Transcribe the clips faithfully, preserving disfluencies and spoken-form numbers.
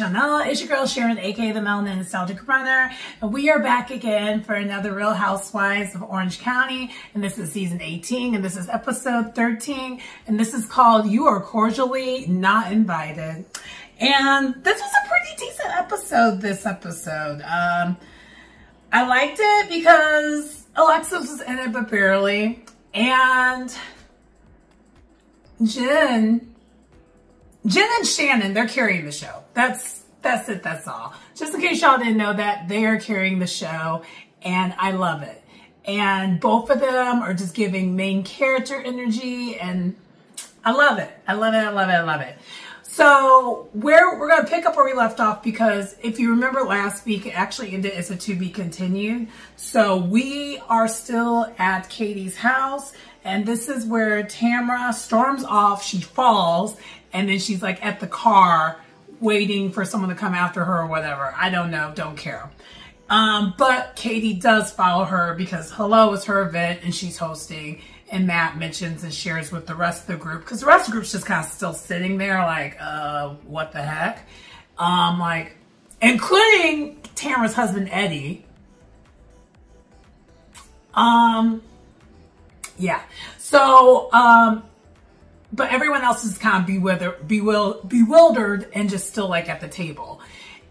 my channel. It's your girl Sharon, aka the Melanin Nostalgic Runner, and we are back again for another Real Housewives of Orange County, and this is season eighteen, and this is episode thirteen, and this is called You Are Cordially Not Invited. And this was a pretty decent episode, this episode. Um, I liked it because Alexis was in it, but barely, and Jen... Jen and Shannon, they're carrying the show. That's that's it, that's all. Just in case y'all didn't know that, they are carrying the show, and I love it. And both of them are just giving main character energy, and I love it. I love it, I love it, I love it. So we're, we're going to pick up where we left off, because if you remember last week, it actually ended as a to be continued. So we are still at Katie's house, and this is where Tamara storms off, she falls, and then she's like at the car waiting for someone to come after her or whatever. I don't know. Don't care. Um, but Katie does follow her because hello is her event and she's hosting. And Matt mentions and shares with the rest of the group, because the rest of the group's just kind of still sitting there like, uh, what the heck? Um, like, including Tamara's husband, Eddie. Um, yeah. So, um, but everyone else is kind of bewildered, bewildered and just still like at the table.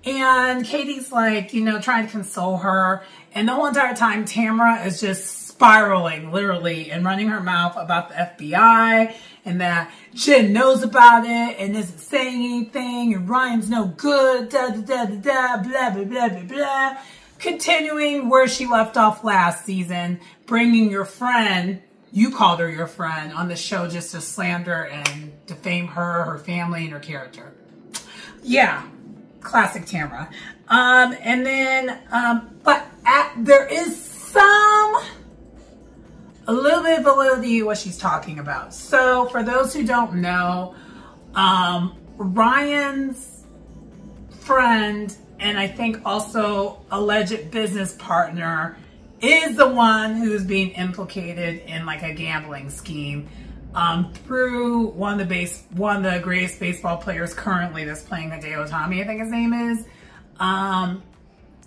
And Katie's like, you know, trying to console her. And the whole entire time, Tamara is just spiraling, literally, and running her mouth about the F B I and that Jen knows about it and isn't saying anything and Ryan's no good, da da da da da, blah, blah, blah, blah, blah. Continuing where she left off last season, bringing your friend... You called her your friend on the show just to slander and defame her, her family, and her character. Yeah, classic Tamara. Um, and then, um, but at, there is some, a little bit of validity to what she's talking about. So for those who don't know, um, Ryan's friend, and I think also alleged business partner, is the one who's being implicated in like a gambling scheme um, through one of the base, one of the greatest baseball players currently that's playing, Hideo Nomo, I think his name is. Um,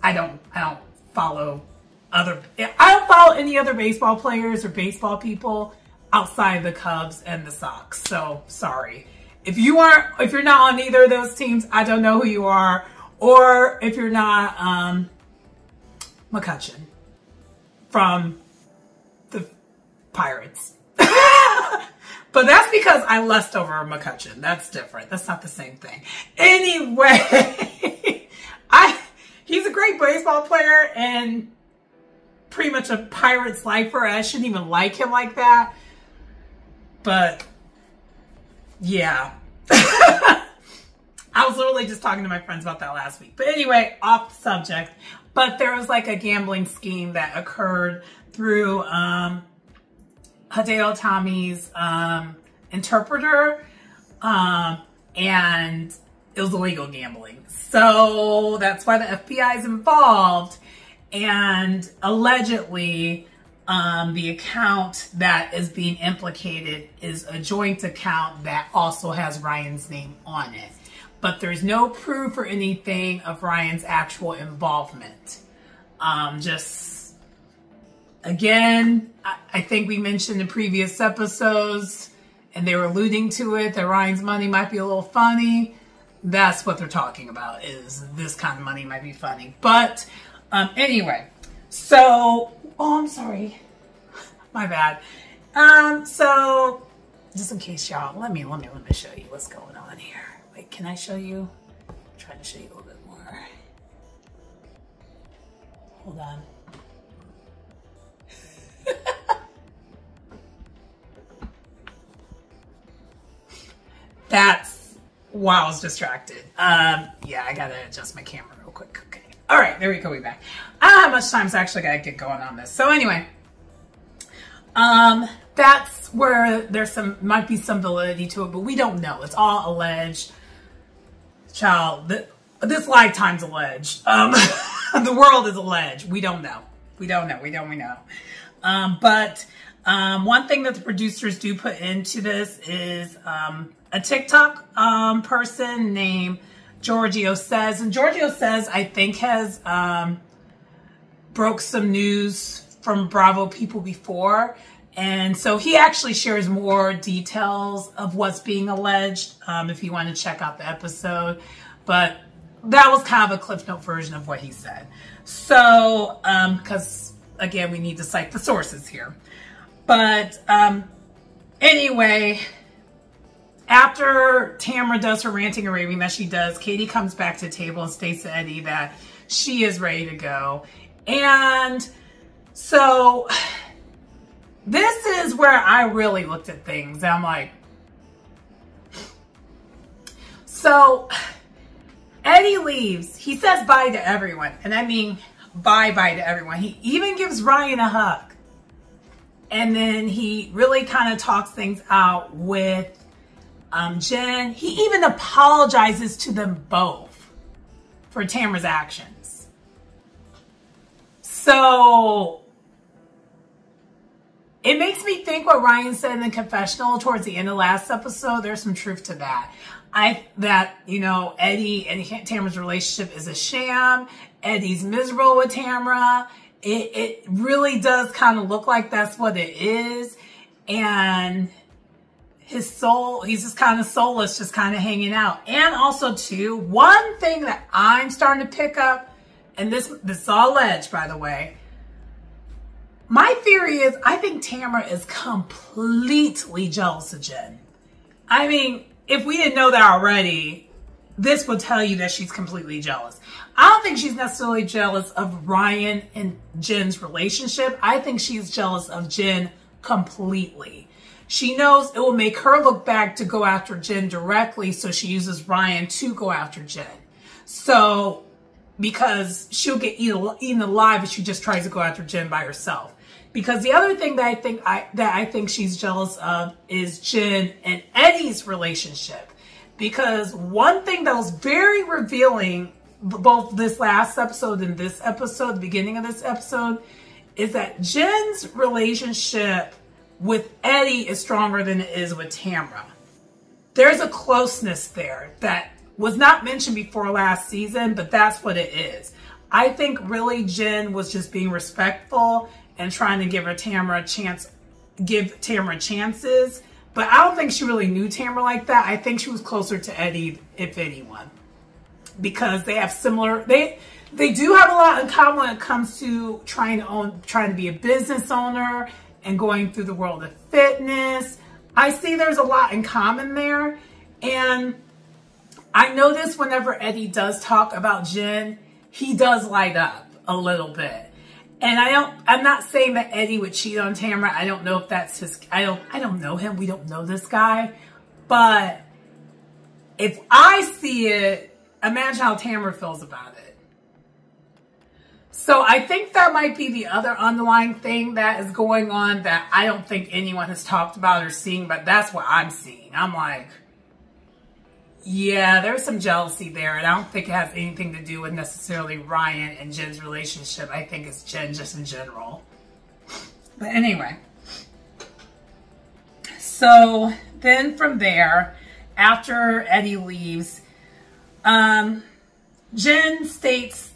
I don't, I don't follow other, I don't follow any other baseball players or baseball people outside the Cubs and the Sox. So sorry. If you aren't, if you're not on either of those teams, I don't know who you are. Or if you're not, um, McCutchen from the Pirates. But that's because I lust over McCutchen. That's different. That's not the same thing. Anyway, I he's a great baseball player and pretty much a Pirates lifer. I shouldn't even like him like that. But yeah. I was literally just talking to my friends about that last week. But anyway, off subject. But there was like a gambling scheme that occurred through um, Hideo Nomo's um, interpreter. Um, and it was illegal gambling. So that's why the F B I is involved. And allegedly, um, the account that is being implicated is a joint account that also has Ryan's name on it. But there's no proof or anything of Ryan's actual involvement. Um, just, again, I, I think we mentioned in previous episodes, and they were alluding to it, that Ryan's money might be a little funny. That's what they're talking about, is this kind of money might be funny. But, um, anyway, so, oh, I'm sorry. My bad. Um, so, just in case y'all, let me, let me, let me show you what's going on here. Wait, can I show you? I'm trying to show you a little bit more. Hold on. That's why I was distracted. Um, yeah, I gotta adjust my camera real quick. Okay. All right, there we go, we back. I don't have much time, so I actually gotta get going on this. So anyway, um, that's where there's some, might be some validity to it, but we don't know. It's all alleged. Child, th this lifetime's alleged. Um, the world is alleged. We don't know. We don't know. We don't, we know. Um, but um, one thing that the producers do put into this is um, a TikTok um, person named Giorgio says, and Giorgio says, I think has um, broke some news from Bravo people before. And so he actually shares more details of what's being alleged um, if you want to check out the episode. But that was kind of a Cliff Note version of what he said. So, because, um, again, we need to cite the sources here. But um, anyway, after Tamra does her ranting and raving that she does, Katie comes back to the table and states to Eddie that she is ready to go. And so this is where I really looked at things. And I'm like, so Eddie leaves. He says bye to everyone. And I mean, bye bye to everyone. He even gives Ryan a hug. And then he really kind of talks things out with um, Jen. He even apologizes to them both for Tamra's actions. So it makes me think what Ryan said in the confessional towards the end of last episode. There's some truth to that. I that, you know, Eddie and Tamra's relationship is a sham. Eddie's miserable with Tamra. It, it really does kind of look like that's what it is. And his soul, he's just kind of soulless, just kind of hanging out. And also, too, one thing that I'm starting to pick up, and this, this is all alleged, by the way. My theory is I think Tamra is completely jealous of Jen. I mean, if we didn't know that already, this will tell you that she's completely jealous. I don't think she's necessarily jealous of Ryan and Jen's relationship. I think she's jealous of Jen completely. She knows it will make her look bad to go after Jen directly, so she uses Ryan to go after Jen. So, because she'll get eaten alive if she just tries to go after Jen by herself. Because the other thing that I think I, that I think she's jealous of is Jen and Eddie's relationship. Because one thing that was very revealing, both this last episode and this episode, the beginning of this episode, is that Jen's relationship with Eddie is stronger than it is with Tamra. There's a closeness there that was not mentioned before last season, but that's what it is. I think really Jen was just being respectful and trying to give her Tamra a chance, give Tamra chances. But I don't think she really knew Tamra like that. I think she was closer to Eddie, if anyone, because they have similar, they they do have a lot in common when it comes to trying to own, trying to be a business owner and going through the world of fitness. I see there's a lot in common there. And I notice whenever Eddie does talk about Jen, he does light up a little bit. And I don't, I'm not saying that Eddie would cheat on Tamra. I don't know if that's his, I don't, I don't know him. We don't know this guy. But if I see it, imagine how Tamra feels about it. So I think that might be the other underlying thing that is going on that I don't think anyone has talked about or seen, but that's what I'm seeing. I'm like, yeah, there's some jealousy there, and I don't think it has anything to do with necessarily Ryan and Jen's relationship. I think it's Jen just in general. But anyway. So then from there, after Eddie leaves, um, Jen states,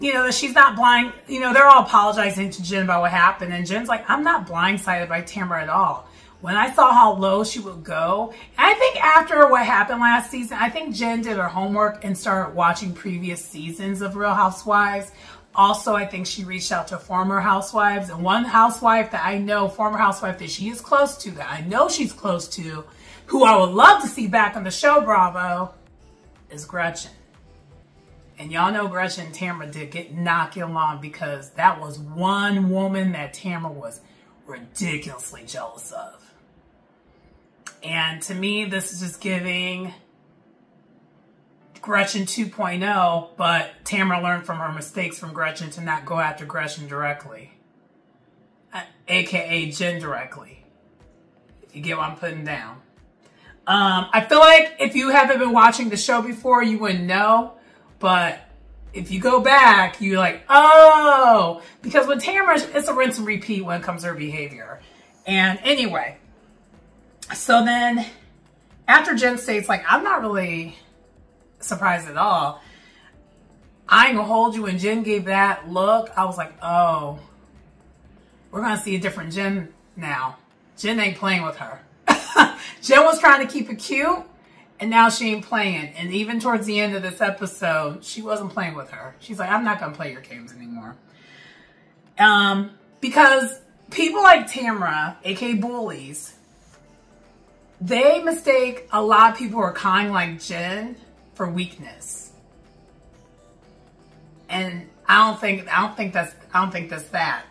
you know, that she's not blind. You know, they're all apologizing to Jen about what happened, and Jen's like, I'm not blindsided by Tamra at all. When I saw how low she would go, and I think after what happened last season, I think Jen did her homework and started watching previous seasons of Real Housewives. Also, I think she reached out to former housewives. And one housewife that I know, former housewife that she is close to, that I know she's close to, who I would love to see back on the show, Bravo, is Gretchen. And y'all know Gretchen and Tamra did get knocking along because that was one woman that Tamra was ridiculously jealous of. And to me, this is just giving Gretchen two point oh, but Tamra learned from her mistakes from Gretchen to not go after Gretchen directly, A K A Jen directly. If you get what I'm putting down. Um, I feel like if you haven't been watching the show before, you wouldn't know, but if you go back, you're like, oh, because with Tamra, it's a rinse and repeat when it comes to her behavior. And anyway, so then after Jen states, like, I'm not really surprised at all. I ain't gonna hold you, when Jen gave that look, I was like, oh, we're gonna see a different Jen now. Jen ain't playing with her. Jen was trying to keep it cute, and now she ain't playing. And even towards the end of this episode, she wasn't playing with her. She's like, I'm not gonna play your games anymore. Um, because people like Tamra, aka bullies, they mistake a lot of people who are kind like Jen for weakness. And I don't think I don't think that's I don't think that's that.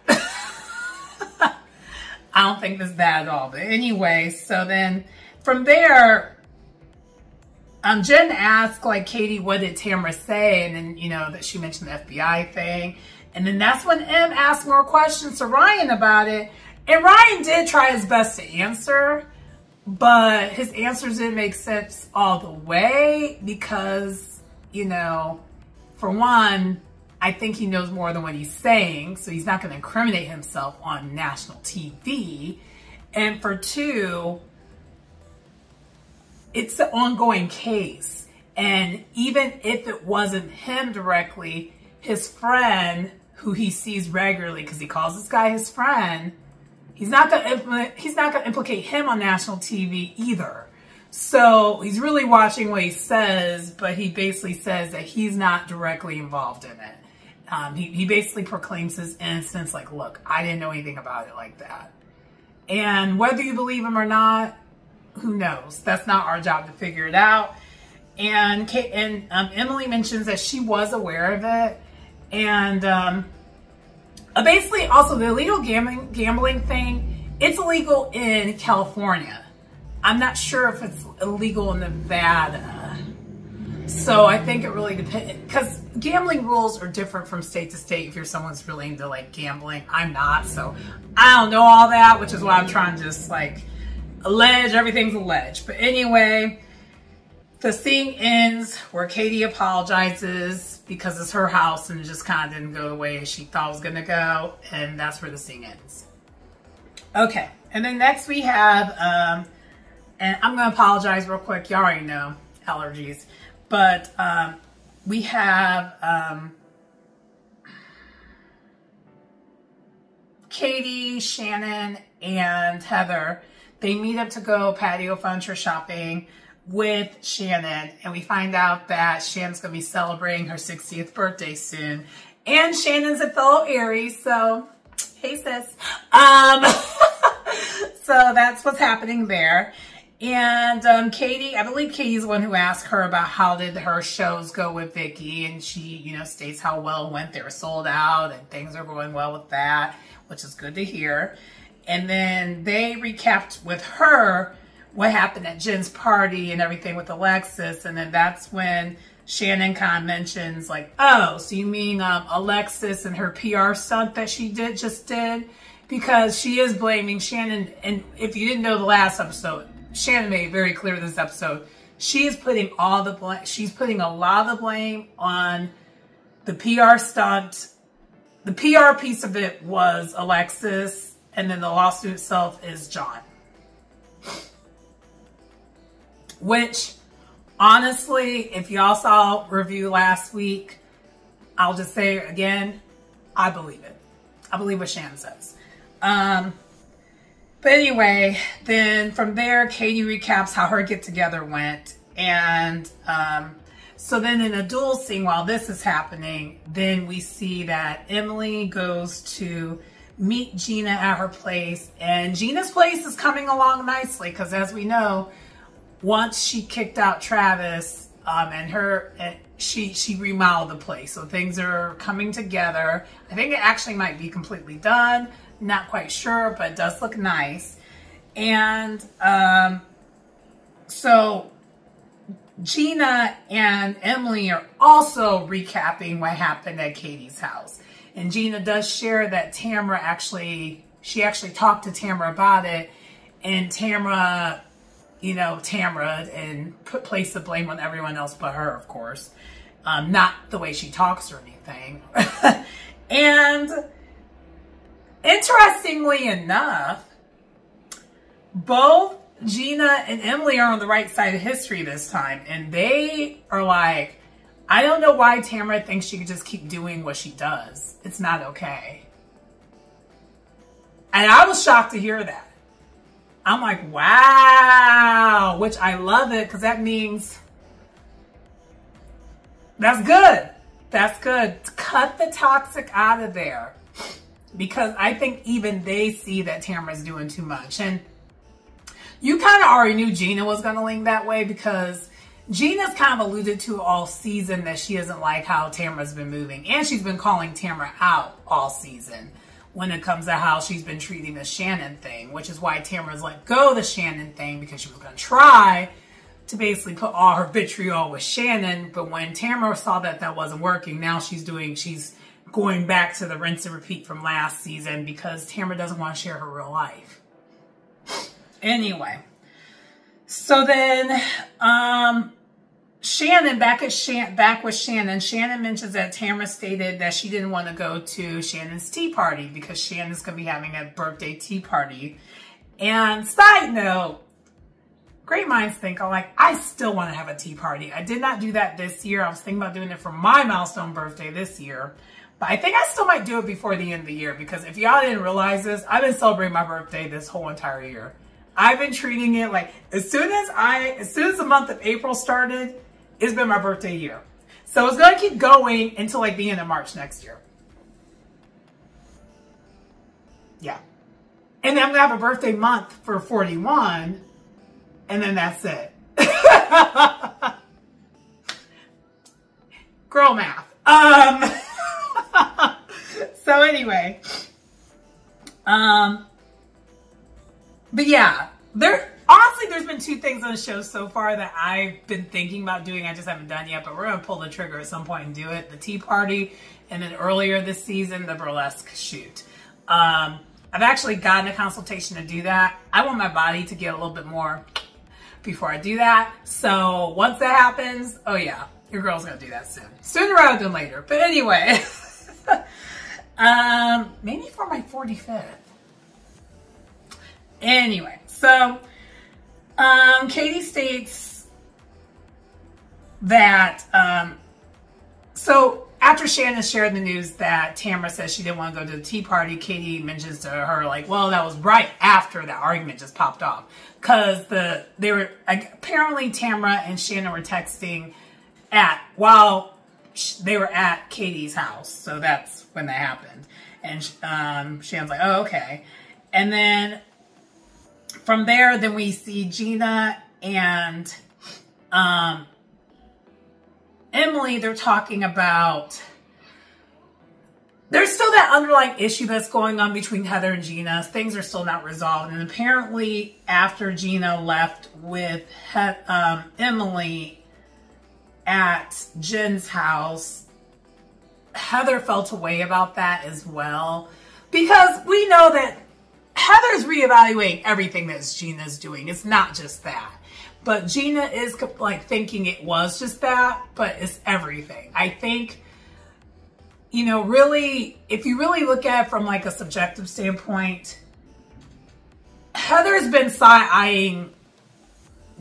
I don't think that's that at all. But anyway, so then from there, um, Jen asked like Katie, what did Tamra say? And then you know that she mentioned the F B I thing, and then that's when Em asked more questions to Ryan about it, and Ryan did try his best to answer, but his answers didn't make sense all the way because you know, for one, I think he knows more than what he's saying, so he's not going to incriminate himself on national T V. And for two, it's an ongoing case. And even if it wasn't him directly, his friend, who he sees regularly, because he calls this guy his friend, he's not going he's not going to implicate him on national T V either. So he's really watching what he says, but he basically says that he's not directly involved in it. Um, he, he basically proclaims his innocence, like, look, I didn't know anything about it like that. And whether you believe him or not, who knows? That's not our job to figure it out. And, Kate, and um, Emily mentions that she was aware of it. And um, uh, basically also the illegal gambling, gambling thing, it's illegal in California. I'm not sure if it's illegal in Nevada. So I think it really depends, because gambling rules are different from state to state if you're someone's really into like gambling. I'm not, so I don't know all that, which is why I'm trying to just like allege, everything's alleged. But anyway, the scene ends where Katie apologizes because it's her house and it just kind of didn't go the way she thought it was gonna go. And that's where the scene ends. Okay, and then next we have, um, and I'm going to apologize real quick. Y'all already know, allergies. But um, we have um, Katie, Shannon, and Heather. They meet up to go patio furniture shopping with Shannon. And we find out that Shannon's going to be celebrating her sixtieth birthday soon. And Shannon's a fellow Aries. So, hey sis. Um, so that's what's happening there. And um, Katie, I believe Katie's the one who asked her about how did her shows go with Vicky, and she, you know, states how well it went. They were sold out and things are going well with that, which is good to hear. And then they recapped with her what happened at Jen's party and everything with Alexis. And then that's when Shannon kind of mentions like, oh, so you mean um, Alexis and her P R stunt that she did just did? Because she is blaming Shannon. And if you didn't know the last episode, Shannon made it very clear this episode, she is putting all the blame, she's putting a lot of the blame on the P R stunt. The P R piece of it was Alexis, and then the lawsuit itself is John. Which, honestly, if y'all saw review last week, I'll just say it again, I believe it. I believe what Shannon says. Um... But anyway, then from there, Katie recaps how her get-together went. And um, so then in a duel scene, while this is happening, then we see that Emily goes to meet Gina at her place. And Gina's place is coming along nicely because, as we know, once she kicked out Travis um, and her, and she, she remodeled the place. So things are coming together. I think it actually might be completely done. Not quite sure, but it does look nice. And um, so Gina and Emily are also recapping what happened at Katie's house. And Gina does share that Tamra actually, she actually talked to Tamra about it. And Tamra, you know, Tamra and put place the blame on everyone else but her, of course. Um, not the way she talks or anything. And interestingly enough, both Gina and Emily are on the right side of history this time, and they are like, I don't know why Tamara thinks she can just keep doing what she does. It's not okay. And I was shocked to hear that. I'm like, wow, which I love it, because that means that's good. That's good. Cut the toxic out of there, because I think even they see that Tamara's doing too much. And you kind of already knew Gina was going to lean that way, because Gina's kind of alluded to all season that she doesn't like how Tamara's been moving. And she's been calling Tamara out all season when it comes to how she's been treating the Shannon thing, which is why Tamara's let go the Shannon thing, because she was going to try to basically put all her vitriol with Shannon. But when Tamara saw that that wasn't working, now she's doing, she's going back to the rinse and repeat from last season, because Tamara doesn't want to share her real life. Anyway, so then um, Shannon, back at Shan back with Shannon, Shannon mentions that Tamara stated that she didn't want to go to Shannon's tea party because Shannon's going to be having a birthday tea party. And side note, great minds think alike. I still want to have a tea party. I did not do that this year. I was thinking about doing it for my milestone birthday this year. But I think I still might do it before the end of the year, because if y'all didn't realize this, I've been celebrating my birthday this whole entire year. I've been treating it like, as soon as I, as soon as the month of April started, it's been my birthday year. So it's going to keep going until like the end of March next year. Yeah. And then I'm going to have a birthday month for forty-one. And then that's it. Girl math. Um, so anyway, um, but yeah, there, honestly, there's been two things on the show so far that I've been thinking about doing. I just haven't done yet, but we're going to pull the trigger at some point and do it. The tea party, and then earlier this season, the burlesque shoot. Um, I've actually gotten a consultation to do that. I want my body to get a little bit more before I do that. So once that happens, oh yeah, your girl's going to do that soon. Sooner rather than later. But anyway, um, maybe for my forty-fifth. Anyway, so um, Katie states that, um, so after Shannon shared the news that Tamara says she didn't want to go to the tea party, Katie mentions to her, like, well, that was right after that argument just popped off. Because the, they were, like, apparently Tamara and Shannon were texting at, while they were at Katie's house. So that's when that happened. And um, Shannon's like, oh, okay. And then from there, then we see Gina and um, Emily. They're talking about, there's still that underlying issue that's going on between Heather and Gina. Things are still not resolved. And apparently after Gina left with he um, Emily at Jen's house, Heather felt a way about that as well. Because we know that Heather's reevaluating everything that Gina's doing. It's not just that. But Gina is like thinking it was just that, but it's everything. I think, you know, really, if you really look at it from like a subjective standpoint, Heather's been side-eyeing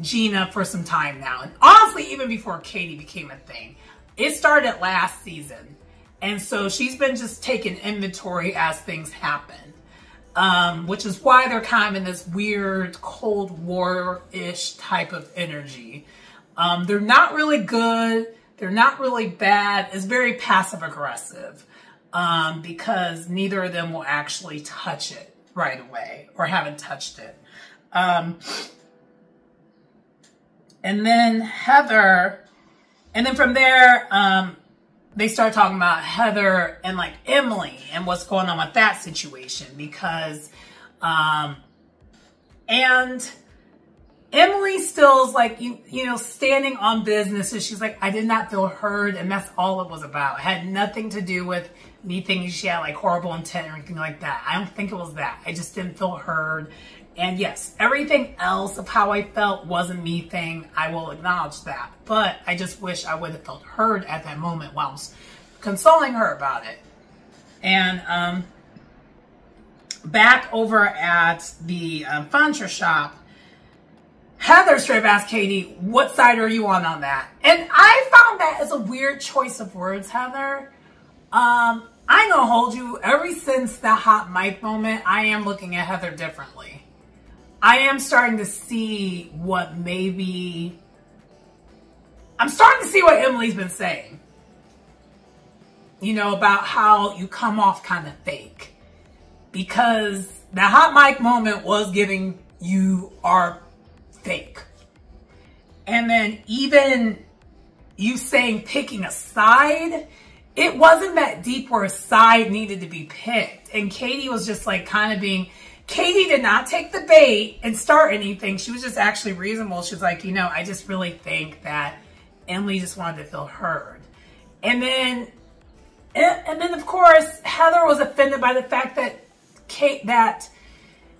Gina for some time now. And honestly, even before Katie became a thing, it started last season. And so she's been just taking inventory as things happen. Um, which is why they're kind of in this weird Cold War-ish type of energy. Um, they're not really good. They're not really bad. It's very passive-aggressive, um, because neither of them will actually touch it right away or haven't touched it. Um, and then Heather, and then from there, um, they start talking about Heather and like Emily and what's going on with that situation, because, um, and Emily still's like, you, you know, standing on business. And she's like, I did not feel heard. And that's all it was about. It had nothing to do with me thinking she had like horrible intent or anything like that. I don't think it was that. I just didn't feel heard. And yes, everything else of how I felt was a me thing. I will acknowledge that. But I just wish I would have felt heard at that moment while I was consoling her about it. And um, back over at the um, furniture shop, Heather Strip asked Katie, what side are you on on that? And I found that as a weird choice of words, Heather. Um, I'm gonna hold you, ever since that hot mic moment, I am looking at Heather differently. I am starting to see what maybe, I'm starting to see what Emily's been saying. You know, about how you come off kind of fake. Because the hot mic moment was giving you are fake. And then even you saying picking a side, it wasn't that deep where a side needed to be picked. And Katie was just like kind of being, Katie did not take the bait and start anything. She was just actually reasonable. She was like, you know, I just really think that Emily just wanted to feel heard. And then, and then of course, Heather was offended by the fact that Kate, that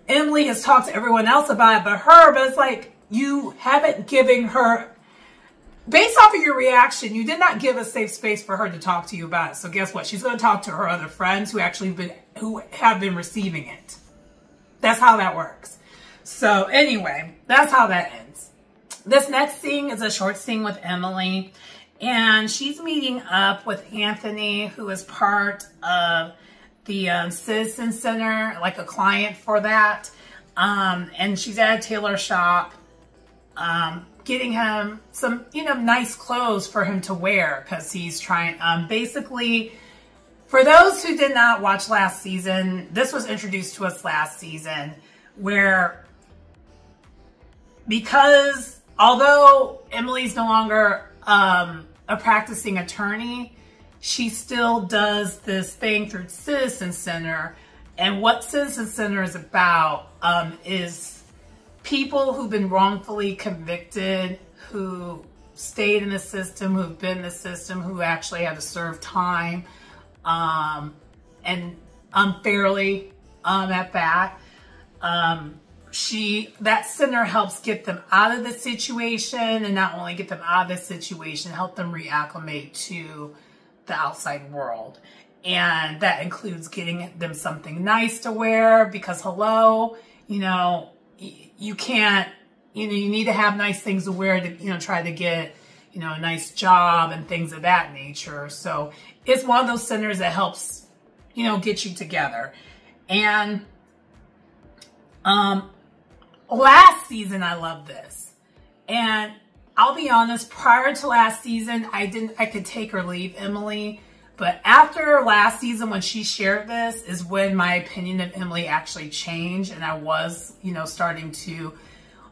Emily has talked to everyone else about it but her, but it's like you haven't given her, based off of your reaction, you did not give a safe space for her to talk to you about it. So guess what? She's going to talk to her other friends who actually been, who have been receiving it. That's how that works. So anyway, that's how that ends. This next scene is a short scene with Emily, and she's meeting up with Anthony, who is part of the um, Citizen Center, like a client for that. Um, and she's at a tailor shop, um, getting him some, you know, nice clothes for him to wear. Cause he's trying, um, basically, for those who did not watch last season, this was introduced to us last season where, because although Emily's no longer, um, a practicing attorney, she still does this thing through Citizen Center. And what Citizen Center is about um, is people who've been wrongfully convicted, who stayed in the system, who've been in the system, who actually had to serve time um, and unfairly um, at that. Um, she, that center helps get them out of the situation, and not only get them out of the situation, help them reacclimate to the outside world. And that includes getting them something nice to wear, because hello, you know, you can't, you know, you need to have nice things to wear to, you know, try to get, you know, a nice job and things of that nature. So it's one of those centers that helps, you know, get you together. And um, last season, I loved this. And I'll be honest, prior to last season, I didn't, I could take or leave Emily, but after last season, when she shared this, is when my opinion of Emily actually changed. And I was, you know, starting to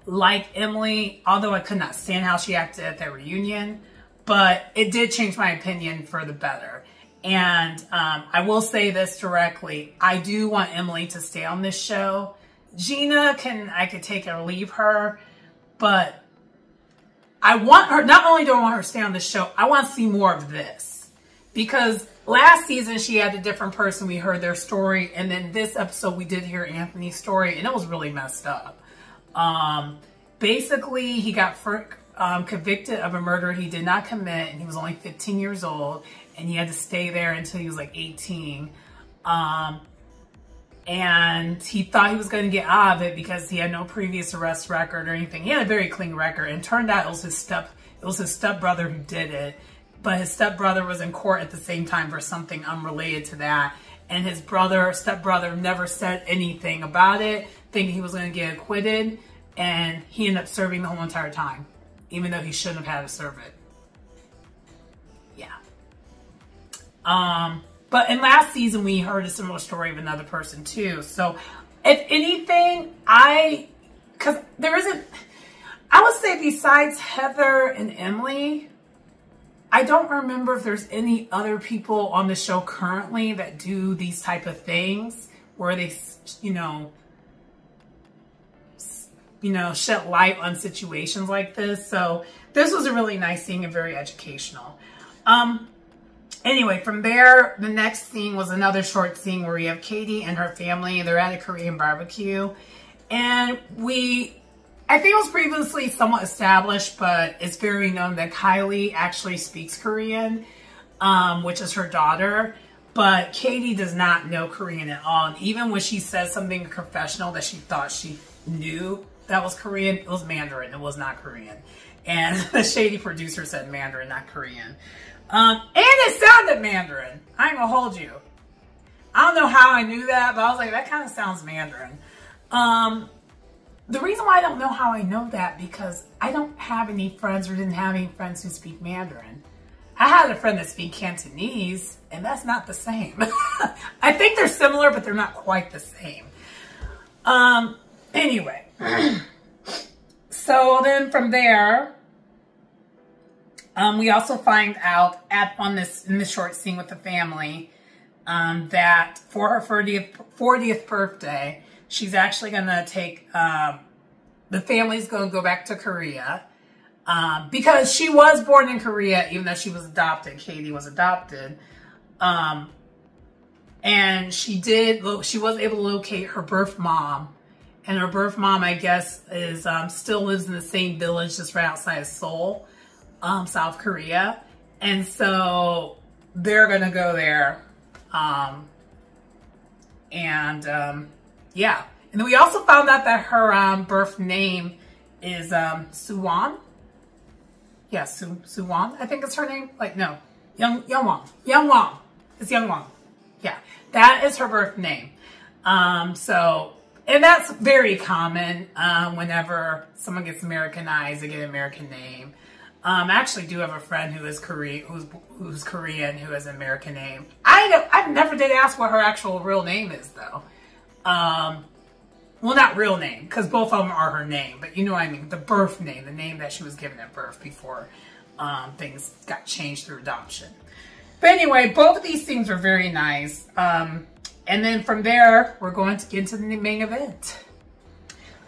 like Emily, although I could not stand how she acted at their reunion, but it did change my opinion for the better. And um, I will say this directly. I do want Emily to stay on this show. Gina can, I could take or leave her, but I want her, not only do I want her to stay on the show, I want to see more of this. Because last season she had a different person, we heard their story, and then this episode we did hear Anthony's story, and it was really messed up. Um, basically, he got for, um, convicted of a murder he did not commit, and he was only fifteen years old, and he had to stay there until he was like eighteen. Um, And he thought he was going to get out of it because he had no previous arrest record or anything. He had a very clean record, and turned out it was his step, it was his stepbrother who did it. But his stepbrother was in court at the same time for something unrelated to that. And his brother, stepbrother, never said anything about it, thinking he was going to get acquitted. And he ended up serving the whole entire time, even though he shouldn't have had to serve it. Yeah. Um... But in last season, we heard a similar story of another person too. So if anything, I, cause there isn't, I would say besides Heather and Emily, I don't remember if there's any other people on the show currently that do these type of things where they, you know, you know, shed light on situations like this. So this was a really nice scene and very educational. Um, Anyway, from there, the next scene was another short scene where we have Katie and her family. They're at a Korean barbecue. And we, I think it was previously somewhat established, but it's very known that Kylie actually speaks Korean, um, which is her daughter. But Katie does not know Korean at all. And even when she says something confessional that she thought she knew, that was Korean, it was Mandarin, it was not Korean. And the shady producer said Mandarin, not Korean. Um, and it sounded Mandarin. I ain't gonna hold you. I don't know how I knew that, but I was like, that kind of sounds Mandarin. Um, the reason why I don't know how I know that, because I don't have any friends or didn't have any friends who speak Mandarin. I had a friend that speaks Cantonese, and that's not the same. I think they're similar, but they're not quite the same. Um, anyway. So then from there, um, we also find out at, on this, in this short scene with the family, um, that for her fortieth, fortieth birthday, she's actually going to take, um, the family's going to go back to Korea. Um, because she was born in Korea, even though she was adopted. Katie was adopted. Um, and she did, she was able to locate her birth mom. And her birth mom, I guess, is um, still lives in the same village just right outside of Seoul, um, South Korea. And so they're going to go there. Um, and um, yeah. And then we also found out that her um, birth name is um, Suwon. Yeah, Su Suwon, I think it's her name. Like, no, Young Youngwon. Youngwon. It's Youngwon. Yeah, that is her birth name. Um, so, and that's very common um, whenever someone gets Americanized, they get an American name. Um, I actually do have a friend who is Korean, who's who's Korean, who has an American name. I don't, I've never did ask what her actual real name is though. Um, Well, not real name, because both of them are her name, but you know what I mean, the birth name, the name that she was given at birth before um, things got changed through adoption. But anyway, both of these things were very nice. Um, and then from there, we're going to get into the main event.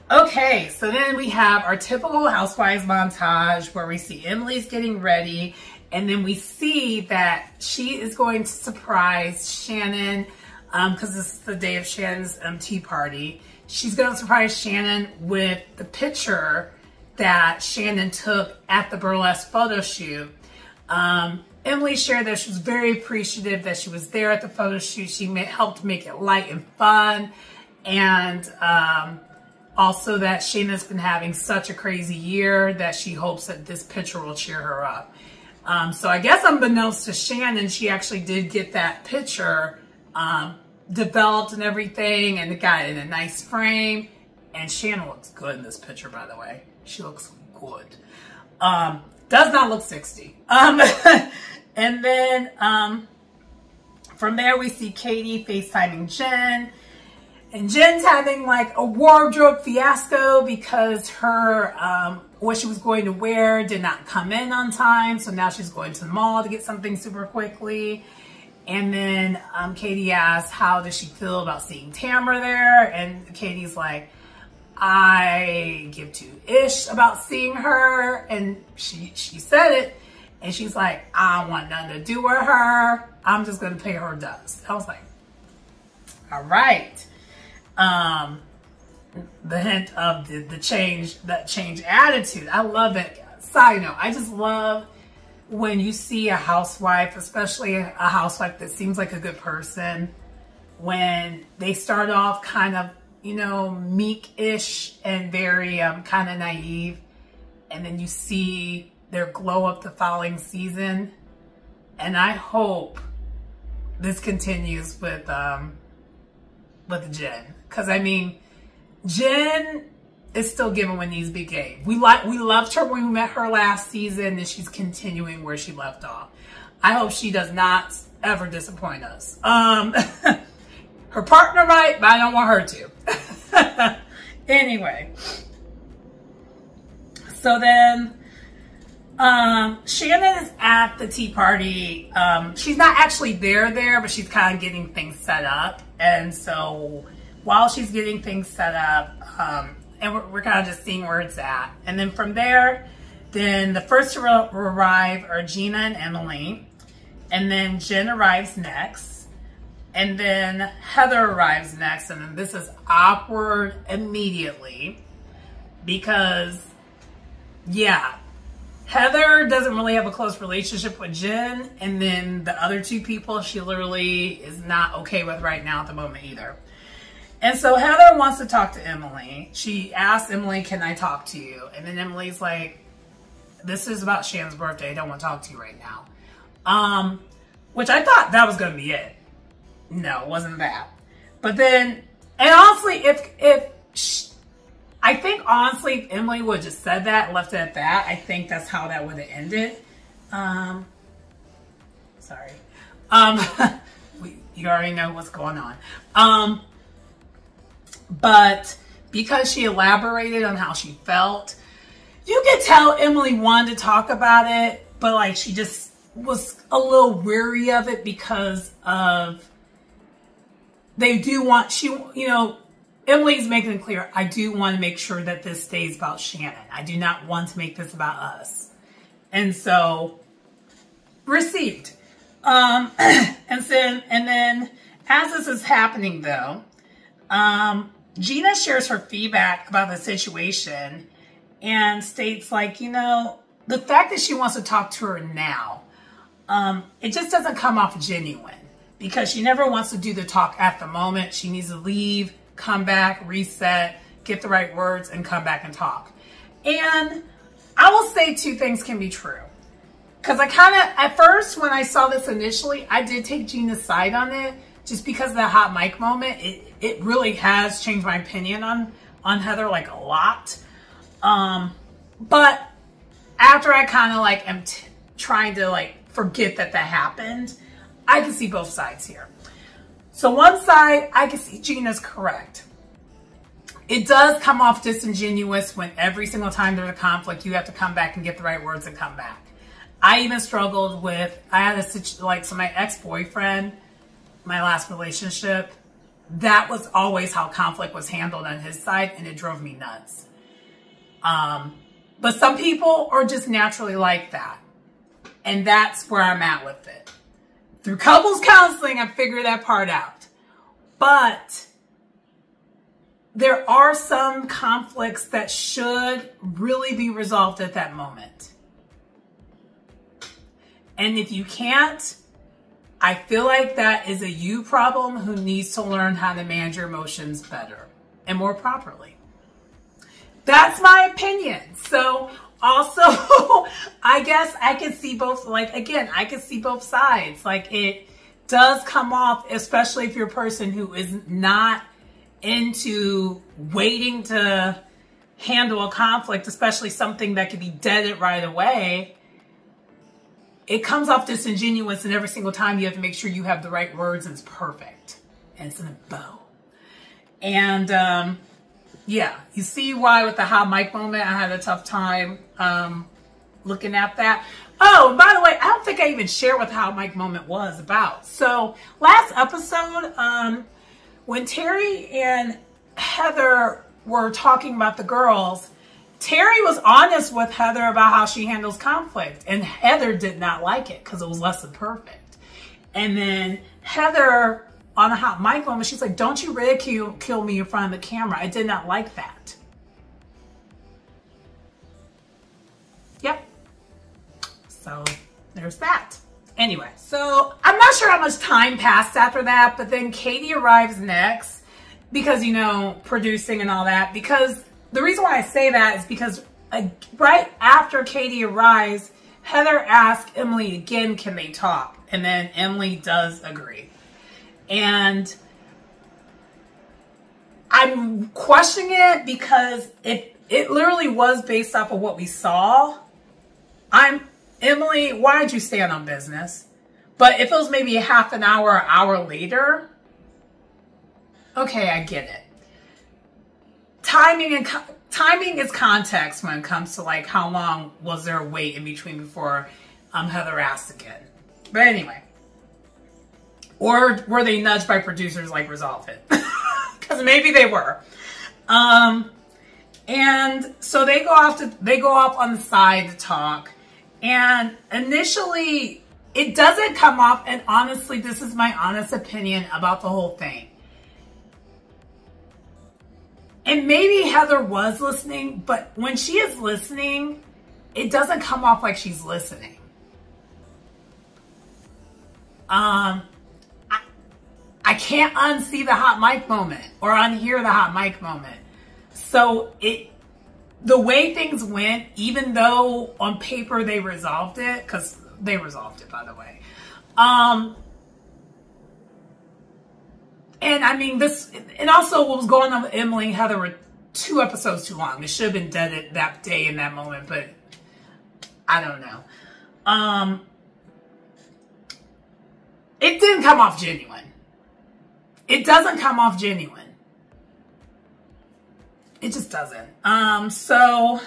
Okay, so then we have our typical housewives montage where we see Emily's getting ready, and then we see that she is going to surprise Shannon, um, because this is the day of Shannon's um, tea party. She's going to surprise Shannon with the picture that Shannon took at the burlesque photo shoot. Um, Emily shared that she was very appreciative that she was there at the photo shoot. She may, helped make it light and fun. And um, also that Shannon's been having such a crazy year that she hopes that this picture will cheer her up. Um, so I guess unbeknownst to Shannon, she actually did get that picture um, developed and everything, and it got in a nice frame. And Shannon looks good in this picture, by the way. She looks good. Um, does not look sixty. Um, and then um, from there, we see Katie FaceTiming Jen. And Jen's having like a wardrobe fiasco because her, um, what she was going to wear did not come in on time. So now she's going to the mall to get something super quickly. And then um, Katie asks, how does she feel about seeing Tamra there? And Katie's like, I give two ish about seeing her. And she, she said it. And she's like, I don't want nothing to do with her. I'm just going to pay her dust. I was like, all right. Um, the hint of the, the change, that change attitude. I love it. Side note, I just love when you see a housewife, especially a housewife that seems like a good person, when they start off kind of, you know, meek-ish and very um, kind of naive, and then you see their glow up the following season. And I hope this continues with, um, with Jen. Because, I mean, Jen is still given when needs be gave. We like we loved her when we met her last season, and she's continuing where she left off. I hope she does not ever disappoint us. Um, her partner might, but I don't want her to. Anyway, so then um, Shannon is at the tea party. Um, she's not actually there there, but she's kind of getting things set up. And so while she's getting things set up, um, and we're, we're kind of just seeing where it's at. And then from there, then the first to arrive are Gina and Emily. And then Jen arrives next. And then Heather arrives next. And then this is awkward immediately. Because, yeah, Heather doesn't really have a close relationship with Jen. And then the other two people she literally is not okay with right now at the moment either. And so Heather wants to talk to Emily. She asks Emily, can I talk to you? And then Emily's like, this is about Shan's birthday. I don't want to talk to you right now. Um, which I thought that was going to be it. No, it wasn't that. But then, and honestly, if, if she, I think honestly, if Emily would have just said that and left it at that, I think that's how that would have ended. Um, sorry. Um, we, you already know what's going on. Um, but because she elaborated on how she felt, you could tell Emily wanted to talk about it, but like she just was a little weary of it because of they do want, she, you know, Emily's making it clear, I do want to make sure that this stays about Shannon. I do not want to make this about us. And so, received. Um, and, then, and then, as this is happening though, um, Gina shares her feedback about the situation and states like, you know, the fact that she wants to talk to her now, um, it just doesn't come off genuine because she never wants to do the talk at the moment. She needs to leave, come back, reset, get the right words, and come back and talk. And I will say two things can be true. Because I kind of, at first, when I saw this initially, I did take Gina's side on it. Just because of that hot mic moment, it, it really has changed my opinion on, on Heather, like, a lot. Um, but after I kind of, like, am t trying to, like, forget that that happened, I can see both sides here. So one side, I can see Gina's correct. It does come off disingenuous when every single time there's a conflict, you have to come back and get the right words and come back. I even struggled with, I had a, like, so my ex-boyfriend, my last relationship, that was always how conflict was handled on his side, and it drove me nuts. Um, but some people are just naturally like that. And that's where I'm at with it. Through couples counseling, I figured that part out. But there are some conflicts that should really be resolved at that moment. And if you can't, I feel like that is a you problem who needs to learn how to manage your emotions better and more properly. That's my opinion. So also, I guess I can see both, like, again, I can see both sides. Like, it does come off, especially if you're a person who is not into waiting to handle a conflict, especially something that could be deaded right away. It comes off disingenuous, and every single time you have to make sure you have the right words and it's perfect. And it's in a bow. And, um... yeah, you see why with the hot mic moment, I had a tough time um, looking at that. Oh, and by the way, I don't think I even shared what the hot mic moment was about. So last episode, um, when Terry and Heather were talking about the girls, Terry was honest with Heather about how she handles conflict. And Heather did not like it because it was less than perfect. And then Heather, on a hot mic moment, she's like, don't you ridicule kill me in front of the camera. I did not like that. Yep. So there's that. Anyway, so I'm not sure how much time passed after that, but then Katie arrives next because, you know, producing and all that. Because the reason why I say that is because right after Katie arrives, Heather asks Emily again, can they talk? And then Emily does agree. And I'm questioning it because it, it literally was based off of what we saw. I'm, Emily, why did you stand on business? But if it was maybe a half an hour, an hour later, okay, I get it. Timing and timing is context when it comes to like how long was there a wait in between before um, Heather asked again. But anyway. Or were they nudged by producers, like, resolve it? Because maybe they were. Um, and so they go off to, they go off on the side to talk. And initially, it doesn't come off. And honestly, this is my honest opinion about the whole thing. And maybe Heather was listening, but when she is listening, it doesn't come off like she's listening. Um... I can't unsee the hot mic moment or unhear the hot mic moment. So it, the way things went, even though on paper they resolved it, because they resolved it, by the way. Um, and I mean this, and also what was going on with Emily and Heather were two episodes too long. They should have been dead at that day in that moment, but I don't know. Um, it didn't come off genuine. It doesn't come off genuine. It just doesn't. Um, so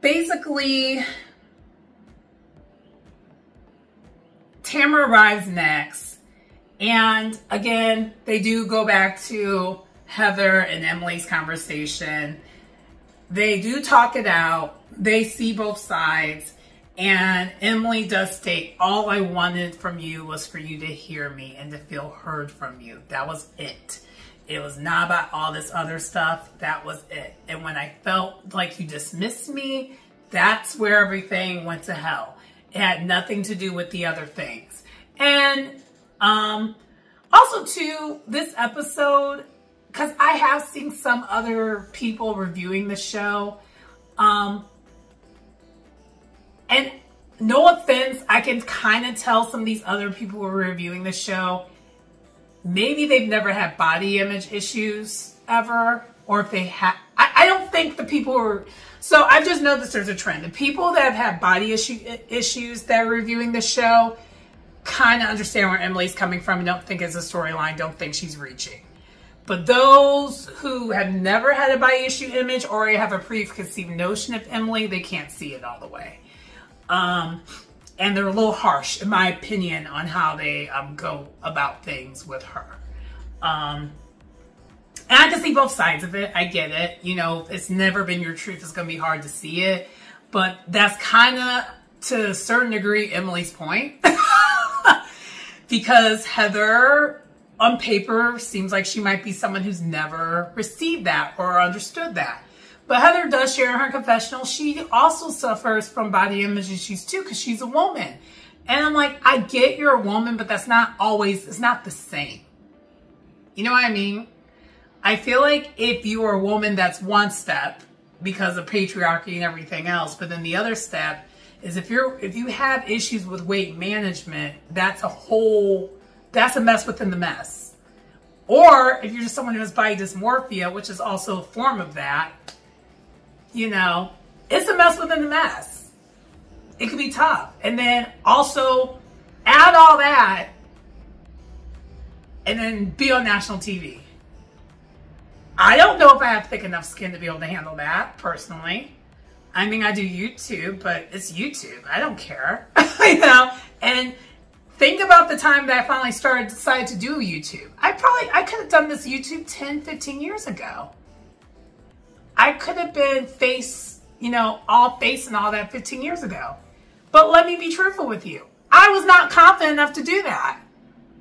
basically, Tamara arrives next. And again, they do go back to Heather and Emily's conversation. They do talk it out. They see both sides. And Emily does state, all I wanted from you was for you to hear me and to feel heard from you. That was it. It was not about all this other stuff. That was it. And when I felt like you dismissed me, that's where everything went to hell. It had nothing to do with the other things. And um, also too, this episode, because I have seen some other people reviewing the show. Um, and no offense, I can kind of tell some of these other people who are reviewing the show, maybe they've never had body image issues ever, or if they have, I, I don't think the people who are, so I've just noticed there's a trend. The people that have had body issue issues that are reviewing the show kind of understand where Emily's coming from and don't think it's a storyline, don't think she's reaching. But those who have never had a body issue image or have a preconceived notion of Emily, they can't see it all the way. Um... And they're a little harsh, in my opinion, on how they um, go about things with her. Um, and I can see both sides of it. I get it. You know, it's never been your truth. It's going to be hard to see it. But that's kind of, to a certain degree, Emily's point. Because Heather, on paper, seems like she might be someone who's never received that or understood that. But Heather does share in her confessional, she also suffers from body image issues too, because she's a woman. And I'm like, I get you're a woman, but that's not always, it's not the same. You know what I mean? I feel like if you are a woman, that's one step because of patriarchy and everything else. But then the other step is if you're, if you have issues with weight management, that's a whole, that's a mess within the mess. Or if you're just someone who has body dysmorphia, which is also a form of that, you know, it's a mess within a mess. It could be tough. And then also add all that and then be on national T V. I don't know if I have thick enough skin to be able to handle that personally. I mean, I do YouTube, but it's YouTube. I don't care, you know? And think about the time that I finally started, decided to do YouTube. I probably, I could have done this YouTube ten, fifteen years ago. I could have been face, you know, all face and all that fifteen years ago. But let me be truthful with you. I was not confident enough to do that.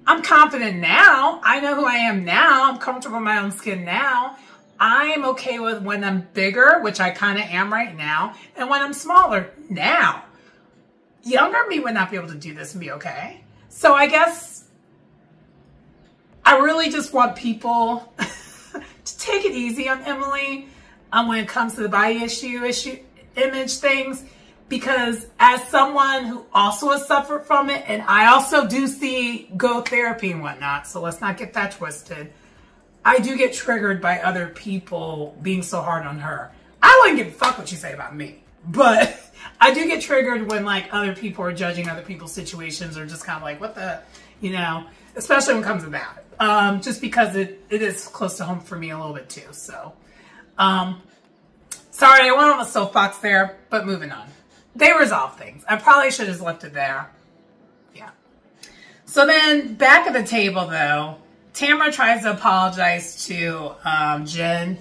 I'm confident now. I know who I am now. I'm comfortable in my own skin now. I'm okay with when I'm bigger, which I kind of am right now, and when I'm smaller now. Younger me would not be able to do this and be okay. So I guess I really just want people to take it easy on Emily. Um, when it comes to the body issue, issue, image things, because as someone who also has suffered from it, and I also do see go therapy and whatnot, so let's not get that twisted. I do get triggered by other people being so hard on her. I wouldn't give a fuck what you say about me, but I do get triggered when like other people are judging other people's situations or just kind of like, what the, you know, especially when it comes to that. Um, just because it, it is close to home for me a little bit too, so. Um, sorry, I went on a soapbox there, but moving on. They resolve things. I probably should have just left it there. Yeah. So then back at the table though, Tamara tries to apologize to, um, Jen,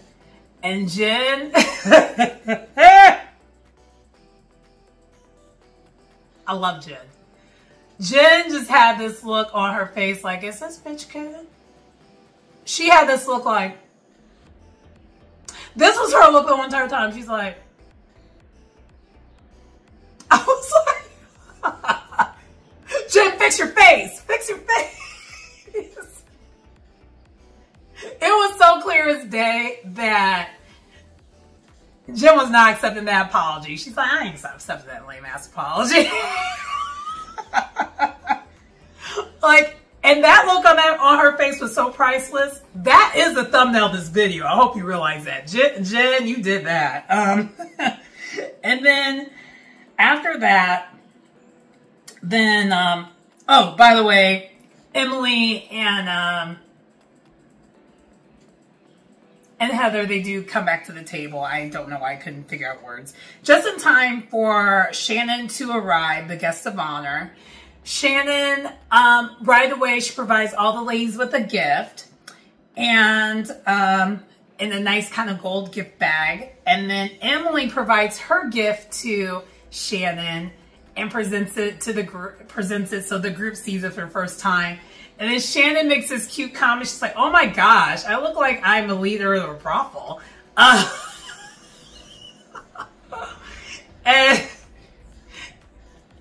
and Jen, I love Jen. Jen just had this look on her face like, is this bitch good? She had this look like, this was her look the entire time. She's like, I was like, Jen, fix your face. Fix your face. clear as day that Jen was not accepting that apology. She's like, I ain't accepting that lame ass apology. Like, and that look on, that, on her face was so priceless. That is the thumbnail of this video. I hope you realize that. Jen, Jen you did that. Um, and then after that, then, um, oh, by the way, Emily and, um, and Heather, they do come back to the table. I don't know why I couldn't figure out words. Just in time for Shannon to arrive, the guest of honor. Shannon, um, right away, she provides all the ladies with a gift and um, in a nice kind of gold gift bag. And then Emily provides her gift to Shannon and presents it to the group, presents it so the group sees it for the first time. And then Shannon makes this cute comment. She's like, oh my gosh, I look like I'm the leader of a brothel. Uh, and,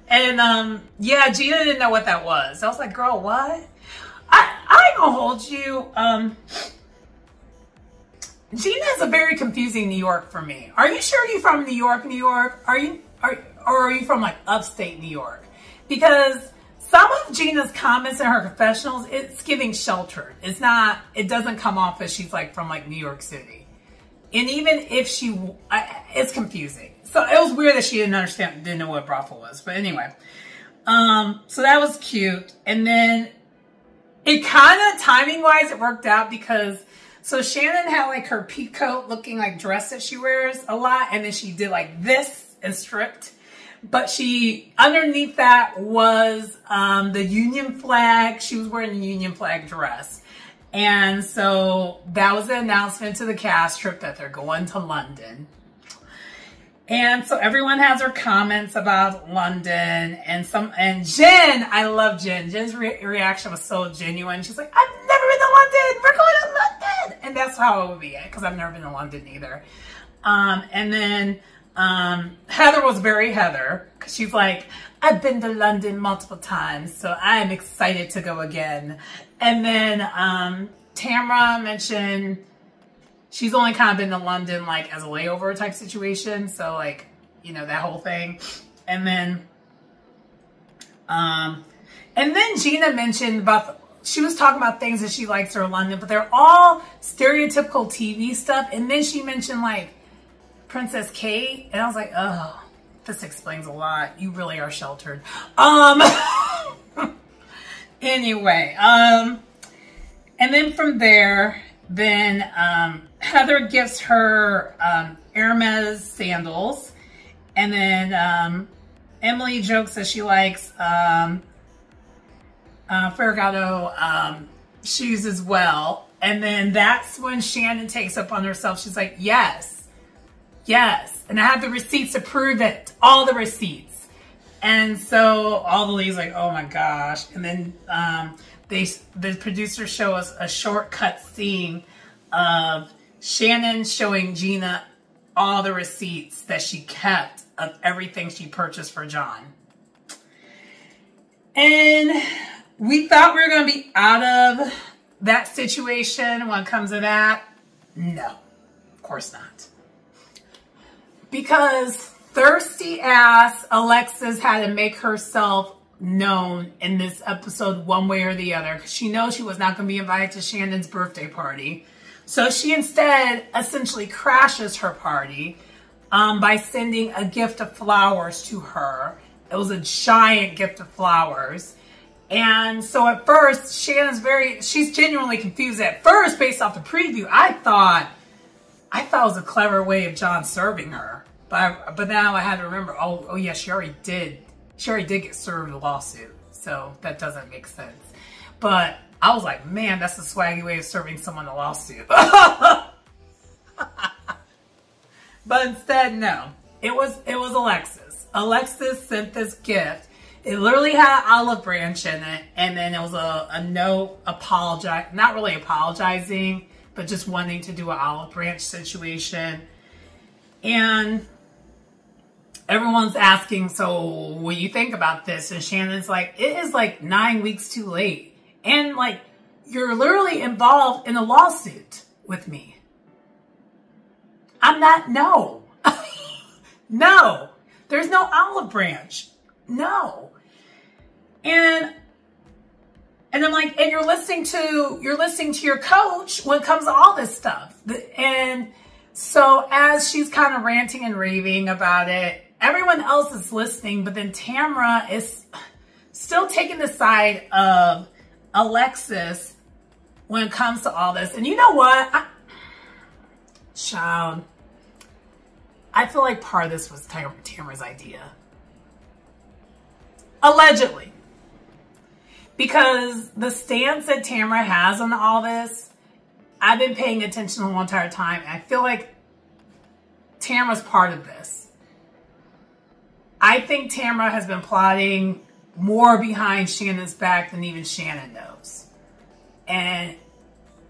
and um, yeah, Gina didn't know what that was. I was like, girl, what? I, I ain't gonna hold you. Um, Gina is a very confusing New York for me. Are you sure you're from New York, New York? Are you, are, or are you from like upstate New York? Because some of Gina's comments in her confessionals, it's giving sheltered. It's not, it doesn't come off as she's like from like New York City. And even if she, I, it's confusing. So it was weird that she didn't understand, didn't know what brothel was. But anyway, um, so that was cute. And then it kind of, timing wise, it worked out because, so Shannon had like her peacoat looking like dress that she wears a lot. And then she did like this and stripped. But she, underneath that was um, the Union flag. She was wearing the Union flag dress. And so that was the announcement to the cast trip that they're going to London. And so everyone has her comments about London and some, and Jen, I love Jen. Jen's re reaction was so genuine. She's like, I've never been to London. We're going to London. And that's how it would be, because I've never been to London either. Um, and then, Um, Heather was very Heather, because she's like, I've been to London multiple times, so I'm excited to go again. And then um, Tamara mentioned she's only kind of been to London like as a layover type situation, so like, you know, that whole thing. And then um, and then Gina mentioned about, the, she was talking about things that she likes her in London, but they're all stereotypical T V stuff. And then she mentioned like Princess Kate, and I was like, oh, this explains a lot. You really are sheltered. Um, anyway, um, and then from there, then um, Heather gives her um, Hermes sandals, and then um, Emily jokes that she likes um, uh, Ferragamo um, shoes as well, and then that's when Shannon takes up on herself. She's like, yes. Yes, and I have the receipts to prove it. All the receipts. And so all the ladies like, oh my gosh. And then um, they the producers show us a shortcut scene of Shannon showing Gina all the receipts that she kept of everything she purchased for John. And we thought we were going to be out of that situation when it comes to that. No, of course not. Because thirsty ass Alexis had to make herself known in this episode one way or the other. Because she knows she was not going to be invited to Shannon's birthday party. So she instead essentially crashes her party um, by sending a gift of flowers to her. It was a giant gift of flowers. And so at first, Shannon's very, she's genuinely confused. At first, based off the preview, I thought, I thought it was a clever way of John serving her. But, but now I had to remember, oh, oh yeah, she already did. She already did get served a lawsuit. So that doesn't make sense. But I was like, man, that's a swaggy way of serving someone a lawsuit. But instead, no. It was, it was Alexis. Alexis sent this gift. It literally had an olive branch in it. And then it was a, a note apologize, not really apologizing, but just wanting to do an olive branch situation. And everyone's asking, so what do you think about this? And Shannon's like, it is like nine weeks too late. And like, you're literally involved in a lawsuit. with me. I'm not, no. No. There's no olive branch. No. And and I'm like, and you're listening to you're listening to your coach when it comes to all this stuff. And so as she's kind of ranting and raving about it, everyone else is listening, but then Tamra is still taking the side of Alexis when it comes to all this. And you know what? I, child, I feel like part of this was Tamra's idea. Allegedly. Because the stance that Tamra has on all this, I've been paying attention the whole entire time. And I feel like Tamra's part of this. I think Tamra has been plotting more behind Shannon's back than even Shannon knows. And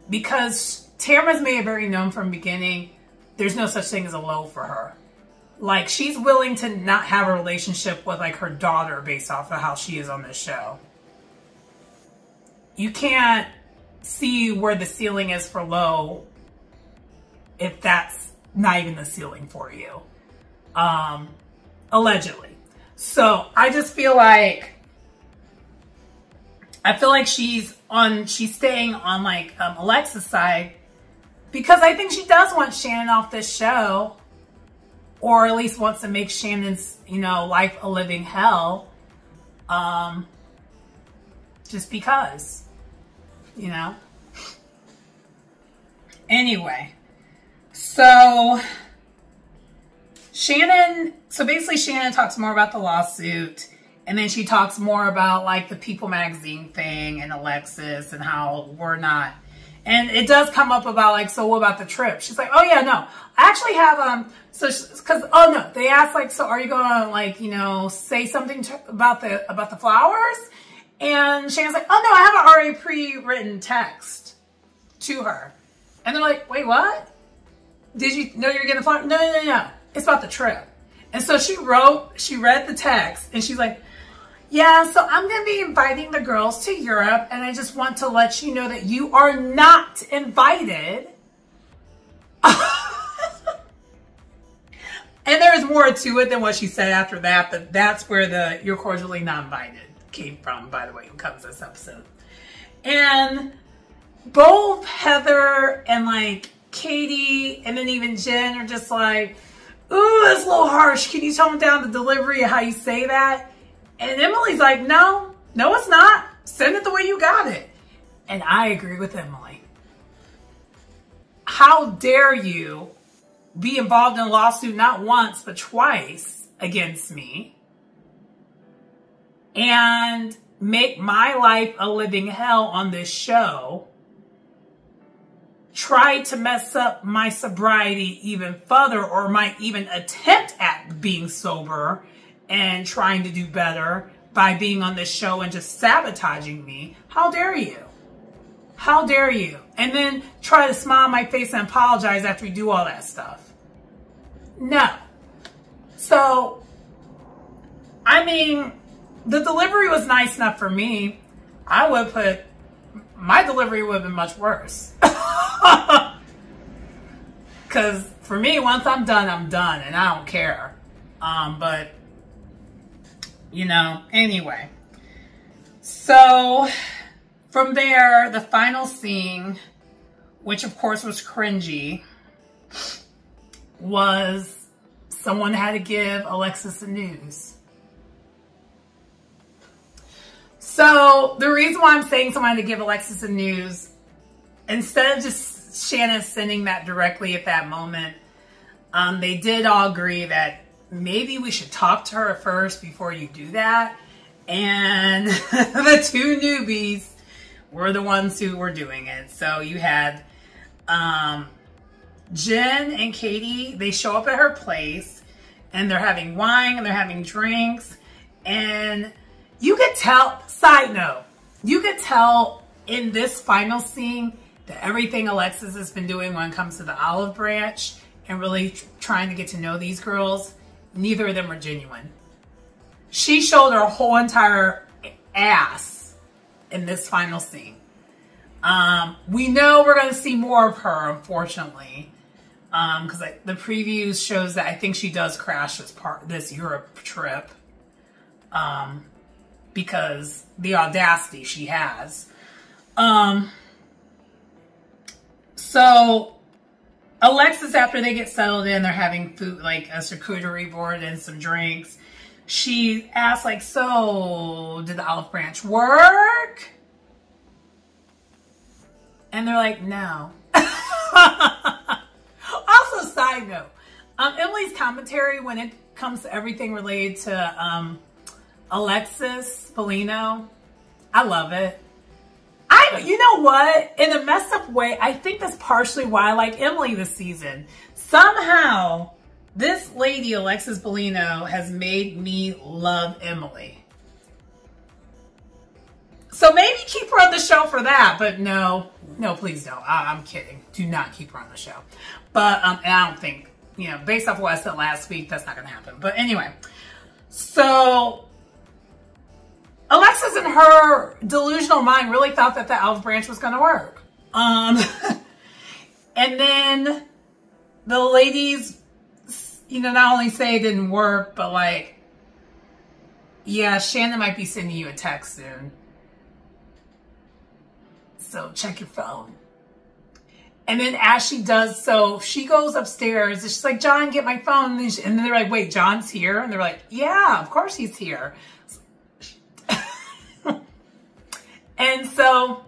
because Tamra's made it very known from the beginning, there's no such thing as a low for her. Like, she's willing to not have a relationship with, like, her daughter based off of how she is on this show. You can't see where the ceiling is for low if that's not even the ceiling for you. Um, allegedly. So, I just feel like... I feel like she's on, she's staying on, like, um, Alexa's side, because I think she does want Shannon off this show, or at least wants to make Shannon's, you know, life a living hell. Um, just because, you know. Anyway, so Shannon, so basically Shannon talks more about the lawsuit. And then she talks more about, like, the People Magazine thing and Alexis and how we're not. And it does come up about, like, so what about the trip? She's like, oh, yeah, no. I actually have, um, so, because, oh, no. They asked, like, so are you going to, like, you know, say something to, about the about the flowers? And Shannon's like, oh, no, I have an already pre-written text to her. And they're like, wait, what? Did you know you're getting the flowers? No, no, no, no. It's about the trip. And so she wrote, she read the text, and she's like, yeah, so I'm going to be inviting the girls to Europe, and I just want to let you know that you are not invited. And there's more to it than what she said after that, but that's where the "you're cordially not invited" came from, by the way, who comes this episode. And both Heather and, like, Katie and then even Jen are just like, ooh, that's a little harsh. Can you tone down the delivery of how you say that? And Emily's like, no, no, it's not. Send it the way you got it. And I agree with Emily. How dare you be involved in a lawsuit not once, but twice against me and make my life a living hell on this show. Try to mess up my sobriety even further, or might even attempt at being sober and trying to do better by being on this show and just sabotaging me. How dare you? How dare you? And then try to smile on my face and apologize after you do all that stuff. No. So, I mean, the delivery was nice enough for me. I would put, my delivery would have been much worse. Because for me, once I'm done, I'm done. And I don't care. Um, but... You know, anyway, so from there, the final scene, which of course was cringy, was someone had to give Alexis the news. So the reason why I'm saying someone had to give Alexis the news, instead of just Shannon sending that directly at that moment, um, they did all agree that maybe we should talk to her first before you do that. And the two newbies were the ones who were doing it. So you had um, Jen and Katie. They show up at her place and they're having wine and they're having drinks. And you could tell, side note, you could tell in this final scene that everything Alexis has been doing when it comes to the olive branch and really trying to get to know these girls, neither of them are genuine. She showed her whole entire ass in this final scene. Um, we know we're going to see more of her, unfortunately, because um, the previews shows that I think she does crash this part, this Europe trip, um, because the audacity she has. Um, so Alexis, after they get settled in, they're having food, like a charcuterie board and some drinks. She asks, like, so did the olive branch work? And they're like, no. Also, side note, um, Emily's commentary when it comes to everything related to um, Alexis Bellino, I love it. I, you know what? In a messed up way, I think that's partially why I like Emily this season. Somehow, this lady, Alexis Bellino, has made me love Emily. So maybe keep her on the show for that, but no, no, please don't. I, I'm kidding. Do not keep her on the show. But um, and I don't think, you know, based off what I said last week, that's not going to happen. But anyway, so Alexis in her delusional mind really thought that the olive branch was going to work. Um, and then the ladies, you know, not only say it didn't work, but like, yeah, Shannon might be sending you a text soon. So check your phone. And then as she does so, she goes upstairs and she's like, John, get my phone. And then they're like, wait, John's here? And they're like, yeah, of course he's here. And so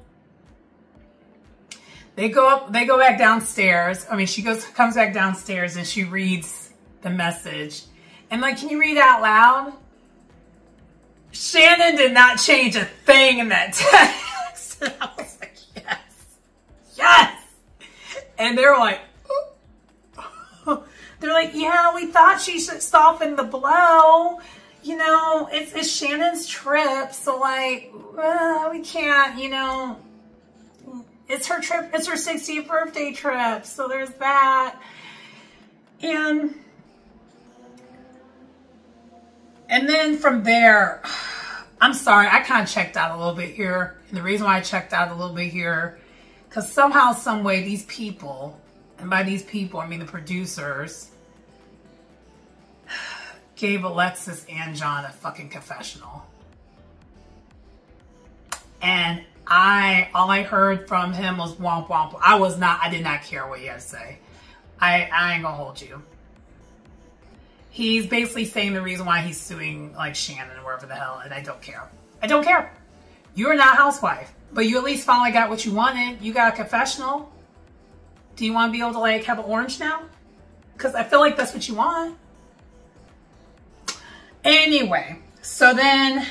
they go up, they go back downstairs. I mean, she goes, comes back downstairs and she reads the message. And like, can you read out loud? Shannon did not change a thing in that text. And I was like, yes. And they were like, they're like, yeah, we thought she should soften the blow. You know, it's, it's Shannon's trip. So like, well, we can't, you know, it's her trip. It's her sixtieth birthday trip. So there's that. And, and then from there, I'm sorry, I kind of checked out a little bit here. And the reason why I checked out a little bit here, because somehow, some way, these people, and by these people, I mean the producers, gave Alexis and John a fucking confessional. And I, all I heard from him was womp womp. I was not, I did not care what he had to say. I, I ain't gonna hold you. He's basically saying the reason why he's suing like Shannon or wherever the hell, and I don't care. I don't care. You're not a housewife, but you at least finally got what you wanted. You got a confessional. Do you want to be able to like have an orange now? Because I feel like that's what you want. Anyway, so then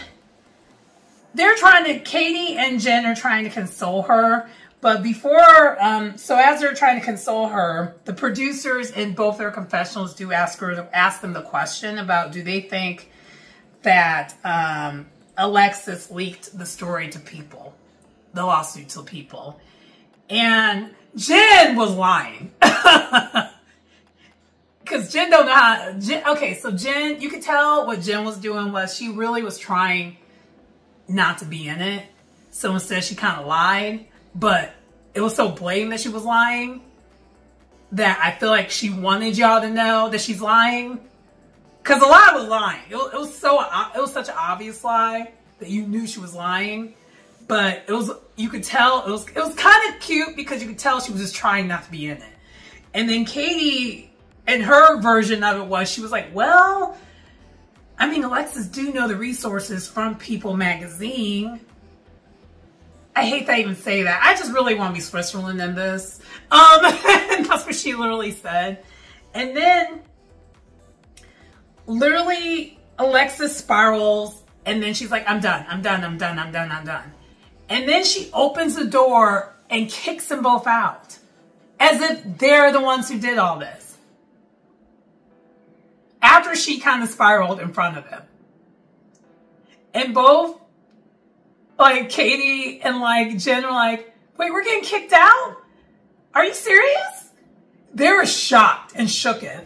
they're trying to, Katie and Jen are trying to console her. But before, um, so as they're trying to console her, the producers in both their confessionals do ask her to ask them the question about, do they think that um, Alexis leaked the story to people, the lawsuit to people? And Jen was lying. Because Jen don't know how, Jen, okay, so Jen, you could tell what Jen was doing was she really was trying not to be in it. So instead she kind of lied. But it was so blatant that she was lying that I feel like she wanted y'all to know that she's lying. Because a lie was lying. It was, it was so it was such an obvious lie that you knew she was lying. But it was, you could tell it was it was kind of cute because you could tell she was just trying not to be in it. And then Katie and her version of it was she was like, well, I mean, Alexis do know the resources from People Magazine. I hate that I even say that. I just really want to be Switzerland in this. Um, and that's what she literally said. And then, literally, Alexis spirals. And then she's like, I'm done. I'm done. I'm done. I'm done. I'm done. And then she opens the door and kicks them both out. As if they're the ones who did all this. After she kind of spiraled in front of them. And both, like, Katie and, like, Jen were like, wait, we're getting kicked out? Are you serious? They were shocked and shooketh.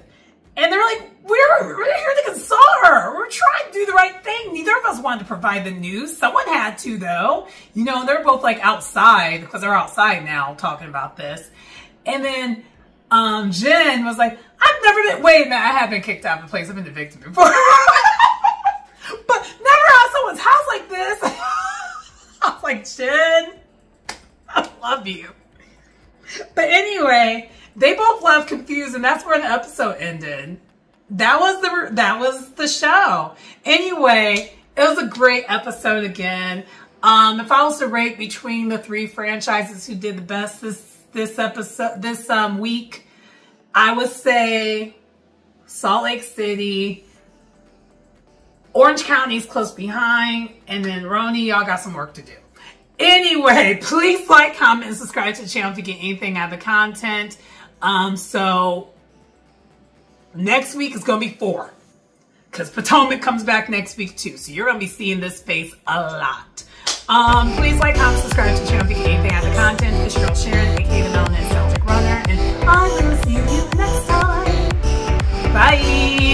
And they're like, we're, we're here to console her. We're trying to do the right thing. Neither of us wanted to provide the news. Someone had to, though. You know, they're both like outside, because they're outside now talking about this. And then um, Jen was like, I've never been, wait a minute, I have been kicked out of a place. I've been the victim before. But never at someone's house like this. I was like, Jen, I love you. But anyway, they both left confused, and that's where the episode ended. That was the that was the show. Anyway, it was a great episode again. Um, if I was to rate between the three franchises who did the best this this episode this um week, I would say Salt Lake City. Orange County's close behind, and then Roni, y'all got some work to do. Anyway, please like, comment, and subscribe to the channel if you get anything out of the content. Um, so next week is going to be four, because Potomac comes back next week too. So you're going to be seeing this face a lot. Um, please like, comment, subscribe to the channel if you get anything out of the content. It's your girl Sharon, aka the Melanin Celtic Runner, and I'm going to see you next time. Bye.